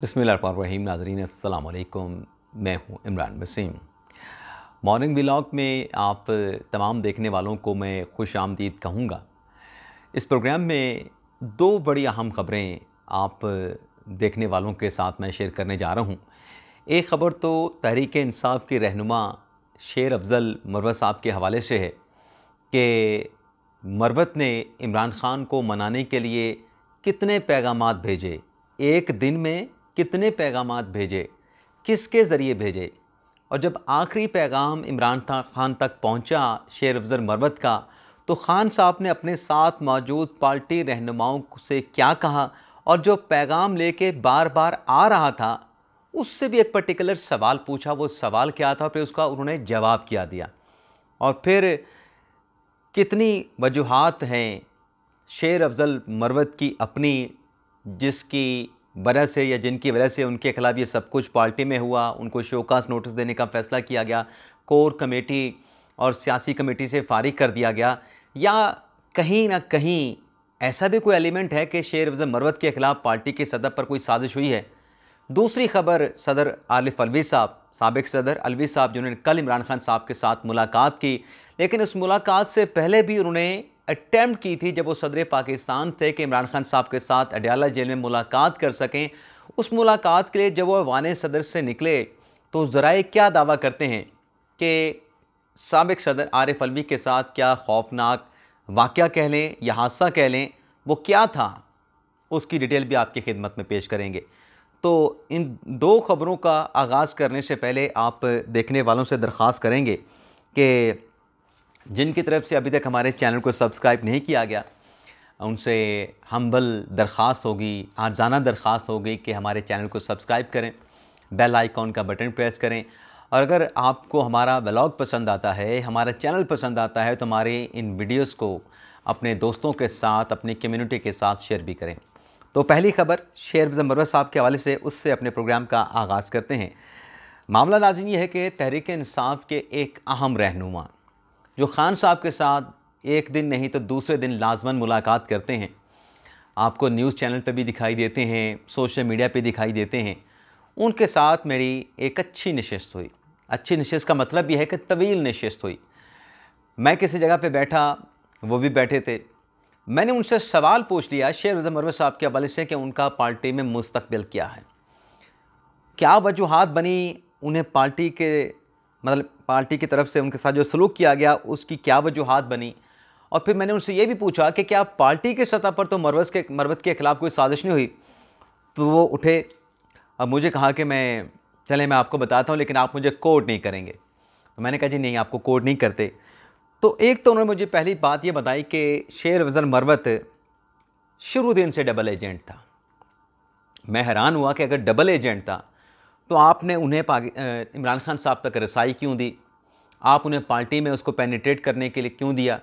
बिस्मिल्लाहिर्रहमानिर्रहीम। नाज़रीन अस्सलाम वालेकुम, मैं हूँ इमरान वसीम। मॉर्निंग व्लॉग में आप तमाम देखने वालों को मैं खुश आमदीद कहूँगा। इस प्रोग्राम में दो बड़ी अहम ख़बरें आप देखने वालों के साथ मैं शेयर करने जा रहा हूँ। एक ख़बर तो तहरीक-ए-इंसाफ के रहनुमा शेर अफजल मरवत साहब के हवाले से है कि मरवत ने इमरान ख़ान को मनाने के लिए कितने पैगाम भेजे, एक दिन में कितने पैगाम भेजे, किसके ज़रिए भेजे, और जब आखिरी पैगाम इमरान ख़ान तक पहुंचा शेर अफजल मरवत का, तो ख़ान साहब ने अपने साथ मौजूद पार्टी रहनुमाओं से क्या कहा, और जो पैगाम लेके बार बार आ रहा था उससे भी एक पर्टिकुलर सवाल पूछा, वो सवाल क्या था, फिर उसका उन्होंने जवाब क्या दिया, और फिर कितनी वजूहात हैं शेर अफजल मरवत की अपनी जिसकी वजह से या जिनकी वजह से उनके खिलाफ ये सब कुछ पार्टी में हुआ, उनको शोकास नोटिस देने का फ़ैसला किया गया, कोर कमेटी और सियासी कमेटी से फारिग कर दिया गया, या कहीं ना कहीं ऐसा भी कोई एलिमेंट है कि शेर अफजल मरवत के ख़िलाफ़ पार्टी के सदर पर कोई साजिश हुई है। दूसरी खबर, सदर आरिफ अलवी साहब, साबिक सदर अलवी साहब, जिन्होंने कल इमरान खान साहब के साथ मुलाकात की, लेकिन उस मुलाकात से पहले भी उन्होंने अटैम्प्ट की थी जब वो सदर पाकिस्तान थे कि इमरान खान साहब के साथ अडियाला जेल में मुलाकात कर सकें। उस मुलाकात के लिए जब वो वाने सदर से निकले तो ज़राए क्या दावा करते हैं कि साबिक सदर आरिफ अलवी के साथ क्या खौफनाक वाक़या कह लें या हादसा कह लें, वो क्या था, उसकी डिटेल भी आपकी खिदमत में पेश करेंगे। तो इन दो ख़बरों का आगाज़ करने से पहले आप देखने वालों से दरख्वास्त करेंगे कि जिनकी तरफ से अभी तक हमारे चैनल को सब्सक्राइब नहीं किया गया, उनसे हम्बल दरख्वास्त होगी, आर्जाना दरख्वास्त होगी कि हमारे चैनल को सब्सक्राइब करें, बेल आइकॉन का बटन प्रेस करें, और अगर आपको हमारा व्लॉग पसंद आता है, हमारा चैनल पसंद आता है, तो हमारे इन वीडियोस को अपने दोस्तों के साथ, अपनी कम्यूनिटी के साथ शेयर भी करें। तो पहली खबर शेर अफजल मरवत साहब के हवाले से, उससे अपने प्रोग्राम का आगाज़ करते हैं। मामला नाज़रीन ये है कि तहरीक-ए-इंसाफ के एक अहम रहनुमा जो ख़ान साहब के साथ एक दिन नहीं तो दूसरे दिन लाजमन मुलाकात करते हैं, आपको न्यूज़ चैनल पर भी दिखाई देते हैं, सोशल मीडिया पे दिखाई देते हैं, उनके साथ मेरी एक अच्छी नशिस्त हुई। अच्छी नशिस्त का मतलब यह है कि तवील नशिस्त हुई। मैं किसी जगह पे बैठा, वो भी बैठे थे, मैंने उनसे सवाल पूछ लिया शेर अफजल मरवत साहब के हवाले से कि उनका पार्टी में मुस्तकबिल क्या है, क्या वजूहात बनी उन्हें पार्टी के, मतलब पार्टी की तरफ से उनके साथ जो सलूक किया गया उसकी क्या वजूहात बनी, और फिर मैंने उनसे ये भी पूछा कि क्या पार्टी के सतह पर तो मरवत के ख़िलाफ़ कोई साजिश नहीं हुई। तो वो उठे और मुझे कहा कि मैं आपको बताता हूँ, लेकिन आप मुझे कोट नहीं करेंगे। तो मैंने कहा जी नहीं, आपको कोट नहीं करते। तो एक तो उन्होंने मुझे पहली बात ये बताई कि शेर अफजल मरवत शुरू दिन से डबल एजेंट था। मैं हैरान हुआ कि अगर डबल एजेंट था तो आपने उन्हें इमरान खान साहब तक रसाई क्यों दी, आप उन्हें पार्टी में उसको पेनिट्रेट करने के लिए क्यों दिया।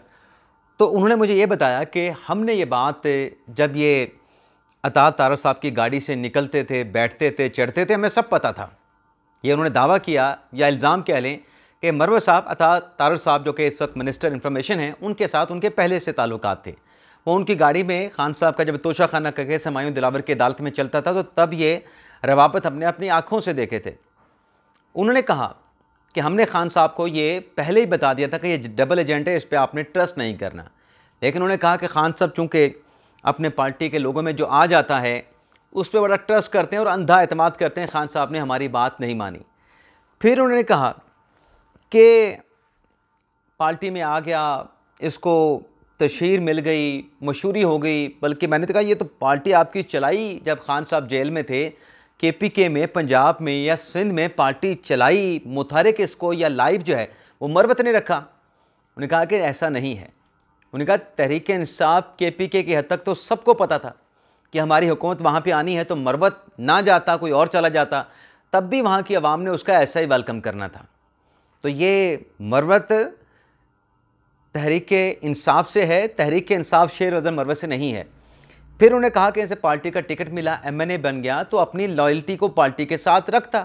तो उन्होंने मुझे ये बताया कि हमने ये बात जब ये अता तारर साहब की गाड़ी से निकलते थे, बैठते थे, चढ़ते थे, हमें सब पता था। ये उन्होंने दावा किया या इल्ज़ाम कह लें कि मरवत साहब अता तारर साहब जो कि इस वक्त मिनिस्टर इंफॉर्मेशन हैं, उनके साथ उनके पहले से ताल्लुकात थे। वो उनकी गाड़ी में ख़ान साहब का जब तोशाखाना का केस हुमायूं दिलावर की अदालत में चलता था तो तब ये रवाबत हमने अपनी आँखों से देखे थे। उन्होंने कहा कि हमने ख़ान साहब को ये पहले ही बता दिया था कि ये डबल एजेंट है, इस पर आपने ट्रस्ट नहीं करना। लेकिन उन्होंने कहा कि ख़ान साहब चूँकि अपने पार्टी के लोगों में जो आ जाता है उस पर बड़ा ट्रस्ट करते हैं और अंधा एतमाद करते हैं, ख़ान साहब ने हमारी बात नहीं मानी। फिर उन्होंने कहा कि पार्टी में आ गया, इसको तशहीर मिल गई, मशहूरी हो गई, बल्कि मैंने तो कहा ये तो पार्टी आपकी चलाई जब ख़ान साहब जेल में थे, KPK में, पंजाब में या सिंध में पार्टी चलाई, मुतहरक इसको या लाइव जो है वो मरवत ने रखा। उन्होंने कहा कि ऐसा नहीं है। उन्होंने कहा तहरीक-ए-इंसाफ KPK की हद तक तो सबको पता था कि हमारी हुकूमत वहाँ पे आनी है, तो मरवत ना जाता, कोई और चला जाता, तब भी वहाँ की आवाम ने उसका ऐसा ही वेलकम करना था। तो ये मरवत तहरीक-ए-इंसाफ से है, तहरीक-ए-इंसाफ शेर अफजल मरवत से नहीं है। फिर उन्होंने कहा कि इसे पार्टी का टिकट मिला, MNA बन गया, तो अपनी लॉयल्टी को पार्टी के साथ रखता।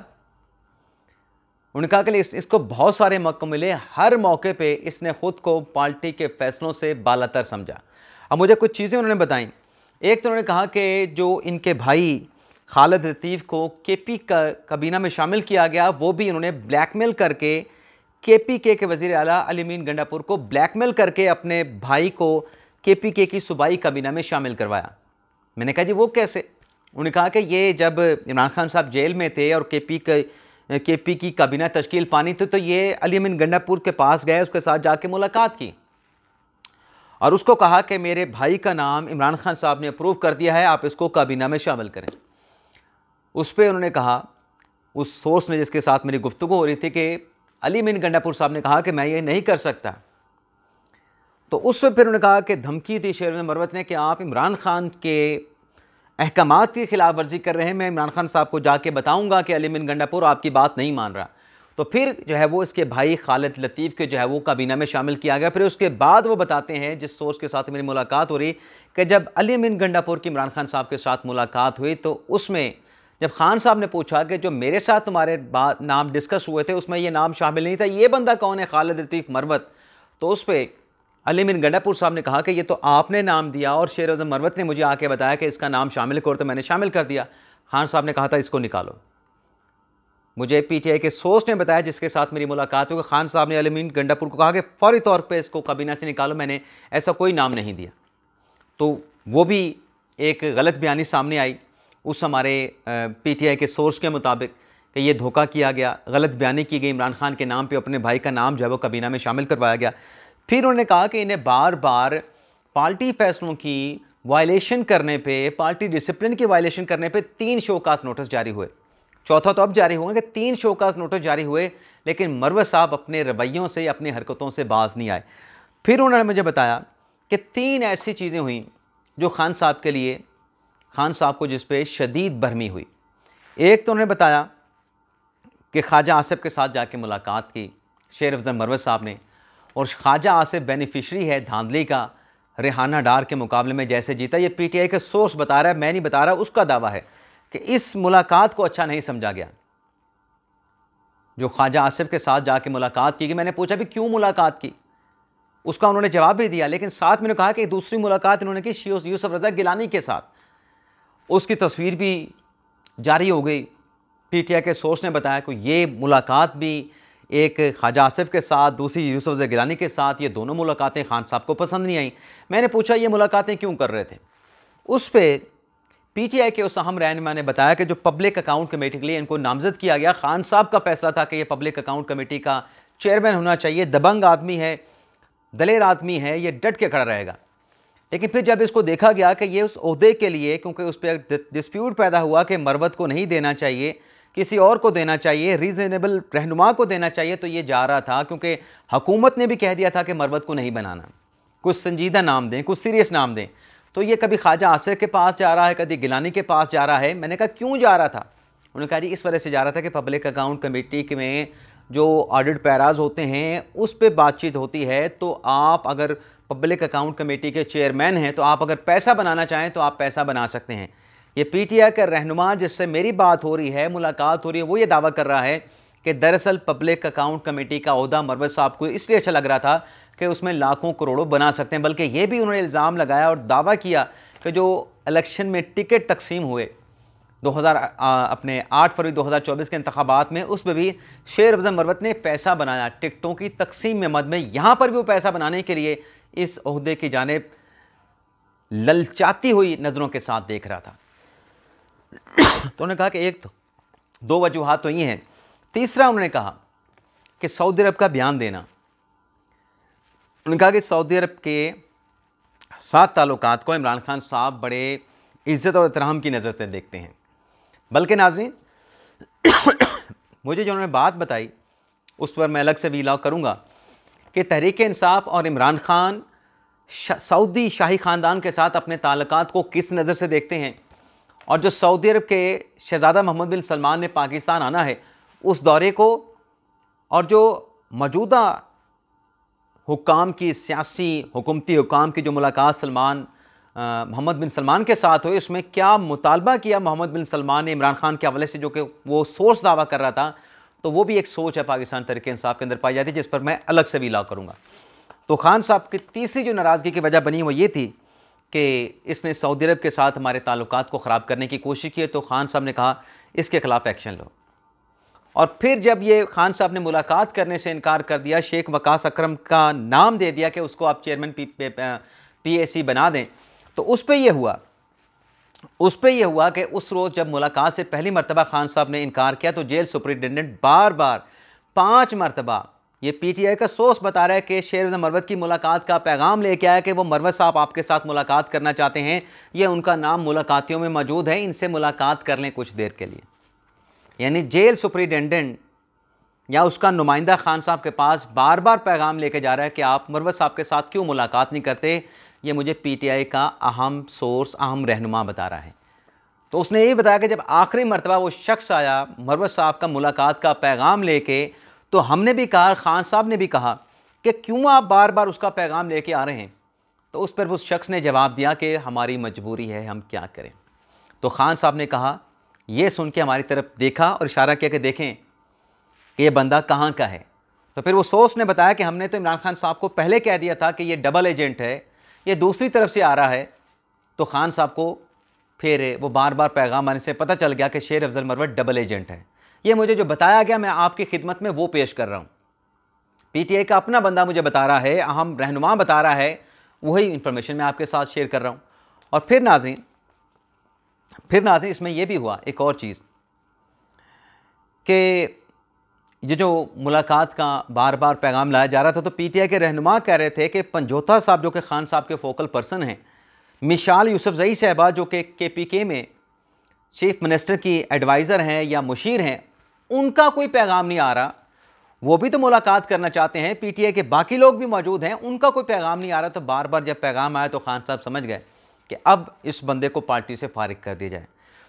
उन्होंने कहा कि इसको बहुत सारे मौके मिले, हर मौके पे इसने ख़ुद को पार्टी के फैसलों से बालातर समझा। अब मुझे कुछ चीज़ें उन्होंने बताई। एक तो उन्होंने कहा कि जो इनके भाई खालिद लतीफ़ को केपी का काबीना में शामिल किया गया, वो भी इन्होंने ब्लैकमेल करके केपीके के वज़ीर आला अली अमीन गंडापुर को ब्लैकमेल करके अपने भाई को केपीके की सूबाई काबीना में शामिल करवाया। मैंने कहा जी वो कैसे? उन्होंने कहा कि ये जब इमरान खान साहब जेल में थे और केपी की काबीना तश्कील पानी थी तो ये अली अमीन गंडापुर के पास गए, उसके साथ जाके मुलाकात की और उसको कहा कि मेरे भाई का नाम इमरान खान साहब ने अप्रूव कर दिया है, आप इसको काबीना में शामिल करें। उस पर उन्होंने कहा, उस सोर्स ने जिसके साथ मेरी गुफ्तगू हो रही थी, कि अली अमीन गंडापुर साहब ने कहा कि मैं ये नहीं कर सकता। तो उस पर फिर उन्होंने कहा कि धमकी दी शेर अफ़ज़ल मरवत ने कि आप इमरान खान के अहकामात की खिलाफ वर्जी कर रहे हैं, मैं इमरान खान साहब को जाके बताऊंगा कि अली अमीन गंडापुर आपकी बात नहीं मान रहा। तो फिर जो है वो इसके भाई खालिद लतीफ़ के जो है वो काबीना में शामिल किया गया। फिर उसके बाद वो बताते हैं, जिस सोर्स के साथ मेरी मुलाकात हो रही, कि जब अली अमीन गंडापुर की इमरान खान साहब के साथ मुलाकात हुई तो उसमें जब खान साहब ने पूछा कि जो मेरे साथ तुम्हारे नाम डिस्कस हुए थे उसमें ये नाम शामिल नहीं था, ये बंदा कौन है खालिद लतीफ़ मरवत? तो उस पर अली अमीन गंडापुर साहब ने कहा कि ये तो आपने नाम दिया और शेर अफ़ज़ल मरवत ने मुझे आके बताया कि इसका नाम शामिल करो, तो मैंने शामिल कर दिया। खान साहब ने कहा था इसको निकालो। मुझे पीटीआई के सोर्स ने बताया जिसके साथ मेरी मुलाकात हुई, खान साहब ने अली अमीन गंडापुर को कहा कि फौरी तौर पे इसको काबीना से निकालो, मैंने ऐसा कोई नाम नहीं दिया। तो वो भी एक गलत बयानी सामने आई उस हमारे पीटीआई के सोर्स के मुताबिक कि ये धोखा किया गया, गलत बयानी की गई, इमरान खान के नाम पे अपने भाई का नाम जो है वो काबीना में शामिल करवाया गया। फिर उन्होंने कहा कि इन्हें बार बार पार्टी फैसलों की वायलेशन करने पे, पार्टी डिसिप्लिन की वायलेशन करने पे 3 शोकास नोटिस जारी हुए, चौथा तो अब जारी होगा कि 3 शोकास नोटिस जारी हुए, लेकिन मरवत साहब अपने रवैयों से, अपनी हरकतों से बाज नहीं आए। फिर उन्होंने मुझे बताया कि 3 ऐसी चीज़ें हुई जो खान साहब के लिए, खान साहब को जिस पे शदीद बरहमी हुई। एक तो उन्होंने बताया कि ख्वाजा आसिफ के साथ जाके मुलाकात की शेर अफ़ज़ल मरवत साहब ने, और ख्वाजा आसिफ बेनिफिशरी है धांधली का, रेहाना डार के मुकाबले में जैसे जीता, ये पीटीआई का सोर्स बता रहा है, मैं नहीं बता रहा, उसका दावा है कि इस मुलाकात को अच्छा नहीं समझा गया जो ख्वाजा आसिफ के साथ जाके मुलाकात की। कि मैंने पूछा भी क्यों मुलाकात की, उसका उन्होंने जवाब भी दिया, लेकिन साथ में उन्होंने कहा कि दूसरी मुलाकात इन्होंने की यूसुफ रज़ा गिलानी के साथ, उसकी तस्वीर भी जारी हो गई। पीटीआई के सोर्स ने बताया कि ये मुलाकात भी एक ख्वाजा आसिफ के साथ, दूसरी यूसुफ रज़ा गिलानी के साथ, ये दोनों मुलाकातें खान साहब को पसंद नहीं आईं। मैंने पूछा ये मुलाकातें क्यों कर रहे थे? उस पर पीटीआई के उस अहम रहनुमा ने बताया कि जो पब्लिक अकाउंट कमेटी के लिए इनको नामजद किया गया, खान साहब का फैसला था कि ये पब्लिक अकाउंट कमेटी का चेयरमैन होना चाहिए, दबंग आदमी है, दलेर आदमी है, ये डट के खड़ा रहेगा। लेकिन फिर जब इसको देखा गया कि ये उस ओहदे के लिए, क्योंकि उस पर डिस्प्यूट पैदा हुआ कि मरवत को नहीं देना चाहिए, किसी और को देना चाहिए, रीज़नेबल रहनुमा को देना चाहिए, तो ये जा रहा था क्योंकि हुकूमत ने भी कह दिया था कि मरवत को नहीं बनाना, कुछ संजीदा नाम दें, कुछ सीरियस नाम दें। तो ये कभी ख्वाजा आसिफ के पास जा रहा है, कभी गिलानी के पास जा रहा है। मैंने कहा क्यों जा रहा था? उन्होंने कहा जी इस वजह से जा रहा था कि पब्लिक अकाउंट कमेटी में जो ऑडिट पैराज होते हैं उस पर बातचीत होती है, तो आप अगर पब्लिक अकाउंट कमेटी के चेयरमैन हैं तो आप अगर पैसा बनाना चाहें तो आप पैसा बना सकते हैं। ये पीटीआई का रहनुमा जिससे मेरी बात हो रही है, मुलाकात हो रही है, वो ये दावा कर रहा है कि दरअसल पब्लिक अकाउंट कमेटी का ओहदा मरवत साहब को इसलिए अच्छा लग रहा था कि उसमें लाखों करोड़ों बना सकते हैं। बल्कि ये भी उन्होंने इल्ज़ाम लगाया और दावा किया कि जो इलेक्शन में टिकट तकसीम हुए 8 फरवरी 2024 के इंतखाबात में, उसमें भी शेर अफ़ज़ल मरवत ने पैसा बनाया टिकटों की तकसीम में मद में। यहाँ पर भी वो पैसा बनाने के लिए इस ओहदे की जानिब ललचाती हुई नज़रों के साथ देख रहा था। तो उन्होंने कहा कि एक तो 2 वजूहात तो ये हैं। तीसरा उन्होंने कहा कि सऊदी अरब का बयान देना, उन्होंने कहा कि सऊदी अरब के साथ ताल्लुकात को इमरान खान साहब बड़े इज़्ज़त और एहतराम की नज़र से देखते हैं। बल्कि नाज़रीन मुझे जो उन्होंने बात बताई उस पर मैं अलग से व्लॉग करूँगा कि तहरीक-ए-इंसाफ और इमरान खान सऊदी शाही ख़ानदान के साथ अपने ताल्लुकात को किस नज़र से देखते हैं, और जो सऊदी अरब के शहज़ादा मोहम्मद बिन सलमान ने पाकिस्तान आना है उस दौरे को, और जो मौजूदा हुकाम की सियासी हुकूमती हुकाम की जो मुलाकात सलमान मोहम्मद बिन सलमान के साथ हुई उसमें क्या मुतालबा किया मोहम्मद बिन सलमान ने इमरान खान के हवाले से, जो कि वो सोर्स दावा कर रहा था। तो वो भी एक सोच है पाकिस्तान तहरीक-ए-इंसाफ के अंदर पाई जाती है, जिस पर मैं अलग से भी ला करूँगा। तो खान साहब की तीसरी जो नाराज़गी की वजह बनी वो ये थी कि इसने सऊदी अरब के साथ हमारे ताल्लुकात को ख़राब करने की कोशिश की है, तो खान साहब ने कहा इसके ख़िलाफ़ एक्शन लो। और फिर जब ये खान साहब ने मुलाकात करने से इनकार कर दिया, शेख वकास अकरम का नाम दे दिया कि उसको आप चेयरमैन PAC बना दें, तो उस पर यह हुआ कि उस रोज़ जब मुलाकात से पहली मरतबा खान साहब ने इनकार किया तो जेल सुपरिटेंडेंट बार बार 5 मरतबा ये PTI का सोर्स बता रहा है कि शेर अफ़ज़ल मरवत की मुलाकात का पैगाम लेके आया कि वो मरवत साहब आपके साथ मुलाकात करना चाहते हैं, या उनका नाम मुलाकातियों में मौजूद है, इनसे मुलाकात कर लें कुछ देर के लिए। यानी जेल सुपरिटेंडेंट या उसका नुमाइंदा खान साहब के पास बार बार पैगाम लेके जा रहा है कि आप मरवत साहब के साथ क्यों मुलाकात नहीं करते। ये मुझे PTI का अहम सोर्स, अहम रहनुमा बता रहा है। तो उसने यही बताया कि जब आखिरी मरतबा वो शख्स आया मरवत साहब का मुलाकात का पैगाम लेके, तो हमने भी कहा, खान साहब ने भी कहा कि क्यों आप बार बार उसका पैगाम लेके आ रहे हैं। तो उस पर उस शख्स ने जवाब दिया कि हमारी मजबूरी है, हम क्या करें। तो खान साहब ने कहा, यह सुन के हमारी तरफ देखा और इशारा किया कि देखें कि ये बंदा कहाँ का है। तो फिर वो सोर्स ने बताया कि हमने तो इमरान खान साहब को पहले कह दिया था कि ये डबल एजेंट है, ये दूसरी तरफ से आ रहा है। तो खान साहब को फिर वो बार बार पैगाम आने से पता चल गया कि शेर अफ़ज़ल मरवत डबल एजेंट है। ये मुझे जो बताया गया मैं आपकी खिदमत में वो पेश कर रहा हूँ। PTI का अपना बंदा मुझे बता रहा है, अहम रहनुमा बता रहा है, वही इन्फॉर्मेशन मैं आपके साथ शेयर कर रहा हूँ। और फिर नाज़रीन इसमें यह भी हुआ एक और चीज़ कि ये जो मुलाकात का बार बार पैगाम लाया जा रहा था, तो PTI के रहनुमा कह रहे थे कि पंजोथा साहब जो कि खान साहब के फोकल पर्सन हैं, मिशाल यूसुफ़ज़ई साहबा जो कि KPK में चीफ मिनिस्टर की एडवाइज़र हैं या मुशीर हैं, उनका कोई पैगाम नहीं आ रहा, वो भी तो मुलाकात करना चाहते हैं, PTI के बाकी लोग भी मौजूद हैं, उनका कोई पैगाम नहीं आ रहा। तो बार बार जब पैगाम आया तो खान साहब समझ गए कि अब इस बंदे को पार्टी से फारिग कर दिया जाए।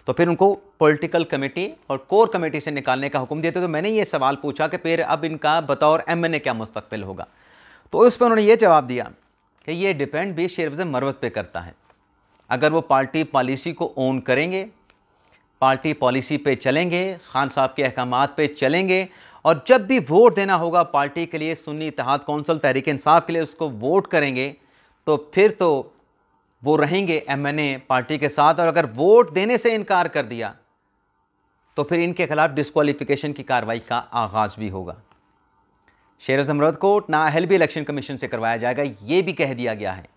तो फिर उनको पॉलिटिकल कमेटी और कोर कमेटी से निकालने का हुक्म देते। तो मैंने ये सवाल पूछा कि फिर अब इनका बतौर MNA क्या मुस्तकबिल होगा। तो उस पर उन्होंने ये जवाब दिया कि ये डिपेंड भी शेर अफ़ज़ल मरवत पर करता है। अगर वो पार्टी पॉलिसी को ओन करेंगे, पार्टी पॉलिसी पे चलेंगे, खान साहब के अहकामात पे चलेंगे, और जब भी वोट देना होगा पार्टी के लिए, सुन्नी इत्तेहाद कौंसिल तहरीक-ए-इंसाफ के लिए उसको वोट करेंगे, तो फिर तो वो रहेंगे MNA पार्टी के साथ। और अगर वोट देने से इनकार कर दिया तो फिर इनके खिलाफ डिस्क्वालिफिकेशन की कार्रवाई का आगाज़ भी होगा। शेर अफ़ज़ल मरवत को नाअहल भी इलेक्शन कमीशन से करवाया जाएगा। ये भी कह दिया गया है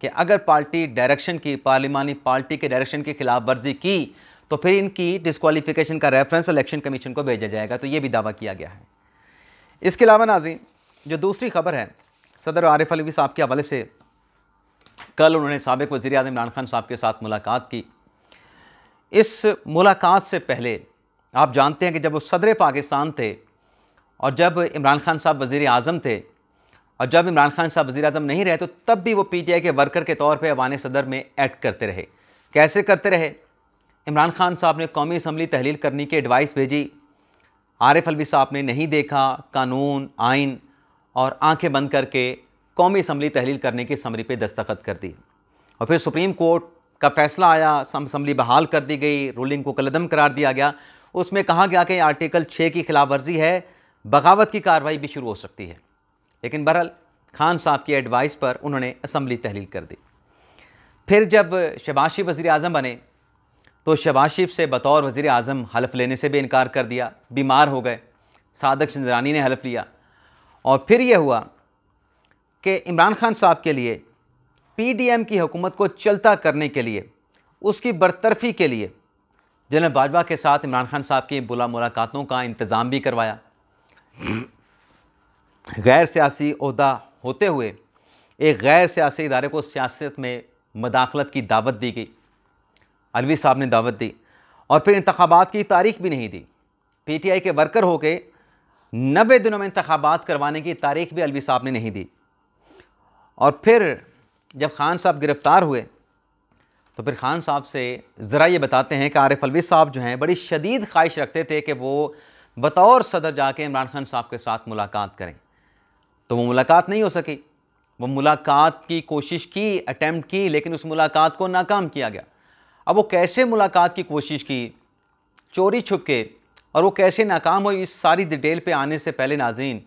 कि अगर पार्टी डायरेक्शन की, पार्लिमानी पार्टी के डायरेक्शन की खिलाफ वर्जी की तो फिर इनकी डिस्क्वालिफिकेशन का रेफरेंस इलेक्शन कमीशन को भेजा जाएगा। तो ये भी दावा किया गया है। इसके अलावा नाज़रीन जो दूसरी खबर है, सदर आरिफ अलवी साहब के हवाले से कल उन्होंने साबिक़ वज़ीर-ए-आज़म इमरान खान साहब के साथ मुलाकात की। इस मुलाकात से पहले आप जानते हैं कि जब वो सदर पाकिस्तान थे और जब इमरान खान साहब वज़ीर आज़म थे, और जब इमरान खान साहब वज़ीर आज़म नहीं रहे तो तब भी वो PTI के वर्कर के तौर पर ऐवान सदर में एक्ट करते रहे। कैसे करते रहे? इमरान खान साहब ने कौमी असम्बली तहलील करने की एडवाइस भेजी, आरिफ अलवी साहब ने नहीं देखा, कानून आइन, और आंखें बंद करके कौमी असम्बली तहलील करने की समरी पे दस्तखत कर दी। और फिर सुप्रीम कोर्ट का फैसला आया, असम्बली बहाल कर दी गई, रूलिंग को कलदम करार दिया गया। उसमें कहा गया कि आर्टिकल 6 की खिलाफ वर्जी है, बगावत की कार्रवाई भी शुरू हो सकती है। लेकिन बहरहाल खान साहब की एडवाइस पर उन्होंने असम्बली तहलील कर दी। फिर जब शहबाज शरीफ वज़ीर आज़म बने तो शहबाज शरीफ से बतौर वज़ीर आज़म हलफ लेने से भी इनकार कर दिया, बीमार हो गए, सादक चंद्रानी ने हलफ लिया। और फिर यह हुआ कि इमरान खान साहब के लिए PDM की हुकूमत को चलता करने के लिए, उसकी बरतरफ़ी के लिए जनरल बाजवा के साथ इमरान खान साहब की बुला मुलाकातों का इंतज़ाम भी करवाया। गैर सियासी ओहदा होते हुए एक गैर सियासी इदारे को सियासत में मदाखलत की दावत दी गई, अलवी साहब ने दावत दी। और फिर इंतखाबात की तारीख भी नहीं दी। PTI के वर्कर होके 90 दिनों में इंतखाबात करवाने की तारीख भी अलवी साहब ने नहीं दी। और फिर जब खान साहब गिरफ़्तार हुए तो फिर खान साहब से ज़रा ये बताते हैं कि आरिफ अलवी साहब जो हैं बड़ी शदीद ख्वाहिश रखते थे कि वो बतौर सदर जाके इमरान खान साहब के साथ मुलाकात करें। तो वो मुलाकात नहीं हो सकी। वो मुलाकात की कोशिश की, अटैम्प्ट की, लेकिन उस मुलाकात को नाकाम किया गया। अब वो कैसे मुलाकात की कोशिश की, चोरी छुपके, और वो कैसे नाकाम हुई, इस सारी डिटेल पे आने से पहले नाज़रीन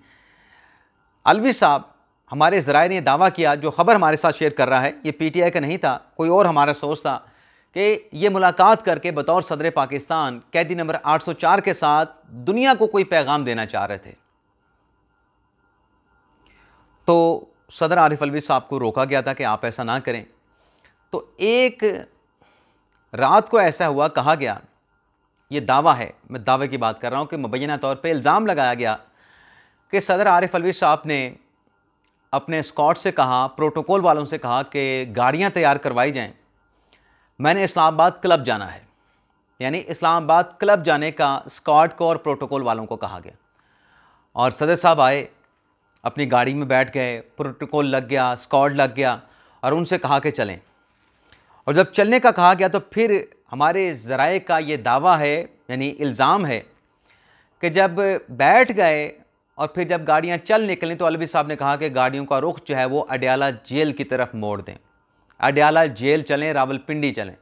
अलवी साहब हमारे ज़राए ने दावा किया, जो ख़बर हमारे साथ शेयर कर रहा है ये पीटीआई का नहीं था, कोई और हमारा सोर्स था, कि ये मुलाकात करके बतौर सदर पाकिस्तान कैदी नंबर 804 के साथ दुनिया को कोई पैगाम देना चाह रहे थे। तो सदर आरिफ अलवी साहब को रोका गया था कि आप ऐसा ना करें। तो एक रात को ऐसा हुआ, कहा गया, ये दावा है, मैं दावे की बात कर रहा हूँ, कि मुबैना तौर पे इल्ज़ाम लगाया गया कि सदर आरिफ अलवी साहब ने अपने स्कॉट से कहा, प्रोटोकॉल वालों से कहा कि गाड़ियाँ तैयार करवाई जाएं, मैंने इस्लामाबाद क्लब जाना है। यानी इस्लामाबाद क्लब जाने का स्कॉट को और प्रोटोकॉल वालों को कहा गया। और सदर साहब आए, अपनी गाड़ी में बैठ गए, प्रोटोकॉल लग गया, स्कॉट लग गया, और उनसे कहा कि चलें। और जब चलने का कहा गया तो फिर हमारे ज़राए का ये दावा है, यानी इल्ज़ाम है, कि जब बैठ गए और फिर जब गाड़ियाँ चल निकलें तो अलवी साहब ने कहा कि गाड़ियों का रुख जो है वो अडियाला जेल की तरफ मोड़ दें, अडियाला जेल चलें, रावलपिंडी चलें।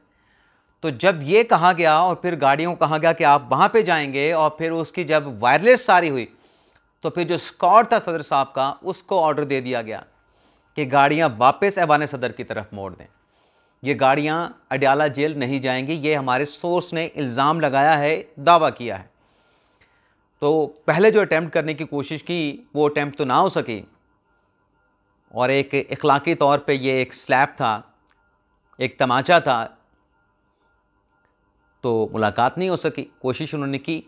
तो जब ये कहा गया और फिर गाड़ियों को कहा गया कि आप वहाँ पे जाएंगे, और फिर उसकी जब वायरलेस सारी हुई तो फिर जो स्कॉट था सदर साहब का, उसको ऑर्डर दे दिया गया कि गाड़ियाँ वापस ऐवान सदर की तरफ मोड़ दें, ये गाड़ियाँ अडियाला जेल नहीं जाएंगी। ये हमारे सोर्स ने इल्ज़ाम लगाया है, दावा किया है। तो पहले जो अटैम्प्ट करने की कोशिश की वो अटैम्प्ट तो ना हो सकी, और एक इखलाकी तौर पे ये एक स्लैप था, एक तमाचा था, तो मुलाकात नहीं हो सकी। कोशिश उन्होंने की।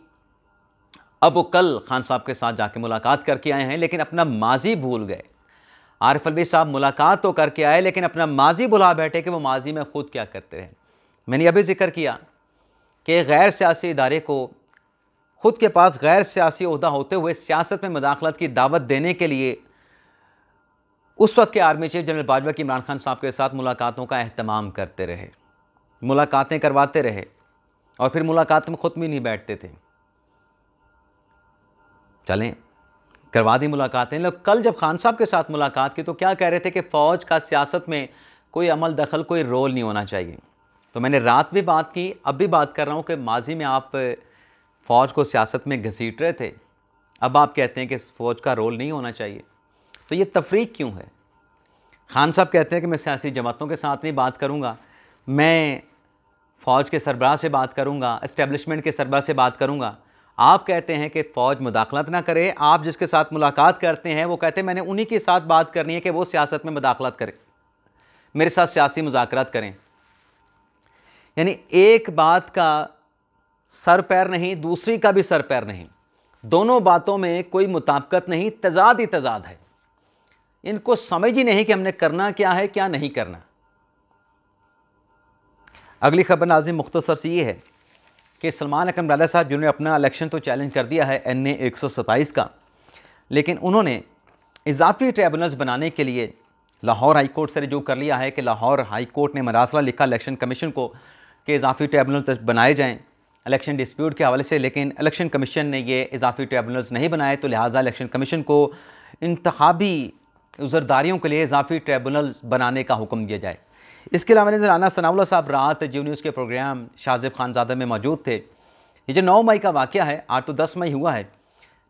अब वो कल खान साहब के साथ जाके मुलाकात करके आए हैं, लेकिन अपना माजी भूल गए। आरिफ अलवी साहब मुलाकात तो करके आए लेकिन अपना माजी भुला बैठे कि वो माजी में ख़ुद क्या करते रहे। मैंने अभी ज़िक्र किया कि गैर सियासी इदारे को ख़ुद के पास गैर सियासी ओहदा होते हुए सियासत में मदाखलत की दावत देने के लिए उस वक्त के आर्मी चीफ जनरल बाजवा की इमरान खान साहब के साथ मुलाकातों का अहतमाम करते रहे, मुलाकातें करवाते रहे, और फिर मुलाकात में ख़ुद भी नहीं बैठते थे। चलें करवा दी मुलाकातें। लोग कल जब खान साहब के साथ मुलाकात की तो क्या कह रहे थे कि फ़ौज का सियासत में कोई अमल दखल, कोई रोल नहीं होना चाहिए। तो मैंने रात भी बात की, अब भी बात कर रहा हूँ कि माजी में आप फ़ौज को सियासत में घसीट रहे थे, अब आप कहते हैं कि फ़ौज का रोल नहीं होना चाहिए। तो ये तफरीक क्यों है? खान साहब कहते हैं कि मैं सियासी जमातों के साथ नहीं बात करूँगा, मैं फ़ौज के सरबराह से बात करूँगा, इस्टेब्लिशमेंट के सरबराह से बात करूँगा। आप कहते हैं कि फ़ौज मदाखलत ना करे। आप जिसके साथ मुलाकात करते हैं वो कहते हैं मैंने उन्हीं के साथ बात करनी है कि वो सियासत में मदाखलत करें, मेरे साथ सियासी मुज़ाकरात करें। यानी एक बात का सर पैर नहीं, दूसरी का भी सर पैर नहीं, दोनों बातों में कोई मुताबकत नहीं, तजाद ही तजाद है। इनको समझ ही नहीं कि हमने करना क्या है, क्या नहीं करना। अगली खबर नाज़िम मुख्तसर सी ये है कि सलमान अकरम लाला साहब जिन्होंने अपना इलेक्शन तो चैलेंज कर दिया है NA 127 का, लेकिन उन्होंने इजाफी ट्राइब्यूनल्स बनाने के लिए लाहौर हाई कोर्ट से रजू कर लिया है कि लाहौर हाई कोर्ट ने मरासला लिखा इलेक्शन कमीशन को कि इजाफी ट्राइब्यूनल बनाए जाएँ इलेक्शन डिस्प्यूट के हवाले से, लेकिन इलेक्शन कमीशन ने ये इजाफी ट्राइब्यूनल्स नहीं बनाए। तो लिहाजा इलेक्शन कमीशन को इंतखाबी उज़रदारियों के लिए इजाफी ट्राइब्यूनल्स बनाने का हुक्म दिया जाए। इसके अलावा राना सनाउल्लाह साहब रात जी न्यूज़ के प्रोग्राम शाहज़ेब खानजादा में मौजूद थे। ये जो 9 मई का वाक़या है, आज तो 10 मई हुआ है,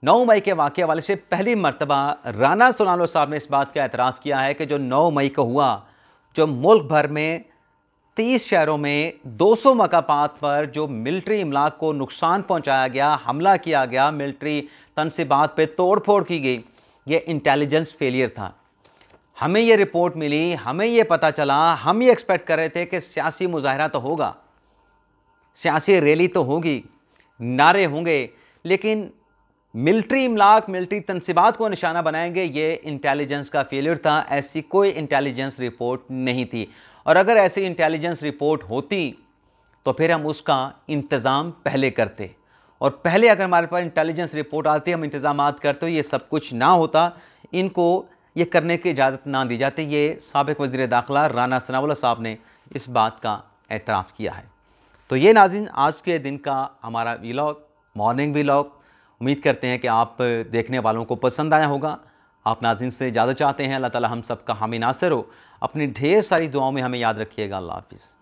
9 मई के वाक़े वाले से पहली मरतबा राना सनाउल्लाह साहब ने इस बात का एतराफ़ किया है कि जो 9 मई को हुआ, जो मुल्क भर में 30 शहरों में 200 मकापात पर जो मिलिट्री इमलाक को नुकसान पहुँचाया गया, हमला किया गया, मिलिट्री तनसीबात पर तोड़ फोड़ की गई, ये इंटेलिजेंस फेलियर था। हमें ये रिपोर्ट मिली, हमें ये पता चला, हम ये एक्सपेक्ट कर रहे थे कि सियासी मुजाहरा तो होगा, सियासी रैली तो होगी, नारे होंगे, लेकिन मिलिट्री इमलाक, मिलिट्री तनसीबात को निशाना बनाएंगे, ये इंटेलिजेंस का फेलियर था। ऐसी कोई इंटेलिजेंस रिपोर्ट नहीं थी, और अगर ऐसी इंटेलिजेंस रिपोर्ट होती तो फिर हम उसका इंतज़ाम पहले करते, और पहले अगर हमारे पास इंटेलिजेंस रिपोर्ट आती, हम इंतज़ाम करते, ये सब कुछ ना होता, इनको ये करने की इजाज़त ना दी जाती। ये साबिक़ वज़ीर दाखिला राना सनाउल्लाह साहब ने इस बात का एतराफ़ किया है। तो ये नाज़रीन आज के दिन का हमारा व्लॉग, मॉर्निंग व्लॉग, उम्मीद करते हैं कि आप देखने वालों को पसंद आया होगा। आप नाज़रीन से इजाज़त चाहते हैं। अल्लाह ताला हम सब का हामी नासिर हो। अपनी ढेर सारी दुआओं में हमें याद रखिएगा। अल्लाह हाफिज़।